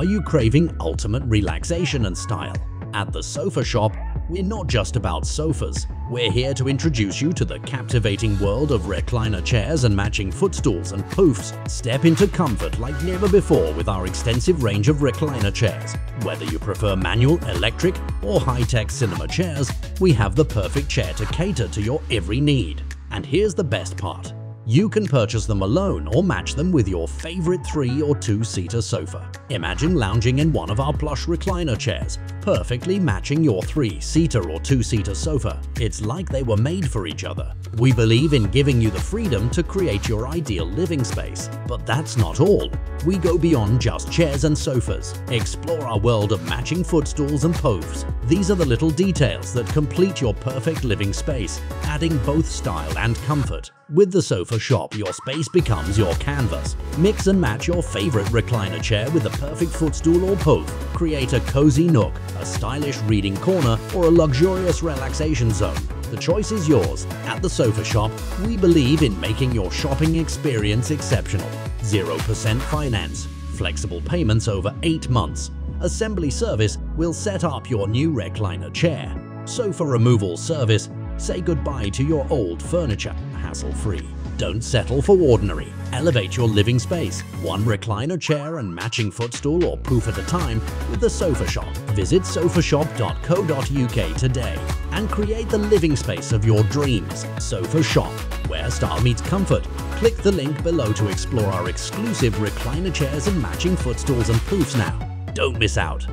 Are you craving ultimate relaxation and style? At The Sofa Shop, we're not just about sofas. We're here to introduce you to the captivating world of recliner chairs and matching footstools and poufs. Step into comfort like never before with our extensive range of recliner chairs. Whether you prefer manual, electric, or high-tech cinema chairs, we have the perfect chair to cater to your every need. And here's the best part. You can purchase them alone or match them with your favorite 3- or 2-seater sofa. Imagine lounging in one of our plush recliner chairs, perfectly matching your 3-seater or 2-seater sofa. It's like they were made for each other. We believe in giving you the freedom to create your ideal living space. But that's not all. We go beyond just chairs and sofas. Explore our world of matching footstools and poufs. These are the little details that complete your perfect living space, adding both style and comfort. With The Sofa Shop, your space becomes your canvas. Mix and match your favorite recliner chair with the perfect footstool or pouf. Create a cozy nook, a stylish reading corner, or a luxurious relaxation zone. The choice is yours. At The Sofa Shop, we believe in making your shopping experience exceptional. 0% finance, flexible payments over 8 months. Assembly service will set up your new recliner chair. Sofa removal service, say goodbye to your old furniture, hassle-free. Don't settle for ordinary. Elevate your living space. One recliner chair and matching footstool or pouf at a time with The Sofa Shop. Visit sofashop.co.uk today and create the living space of your dreams. Sofa Shop, where style meets comfort. Click the link below to explore our exclusive recliner chairs and matching footstools and poufs now. Don't miss out.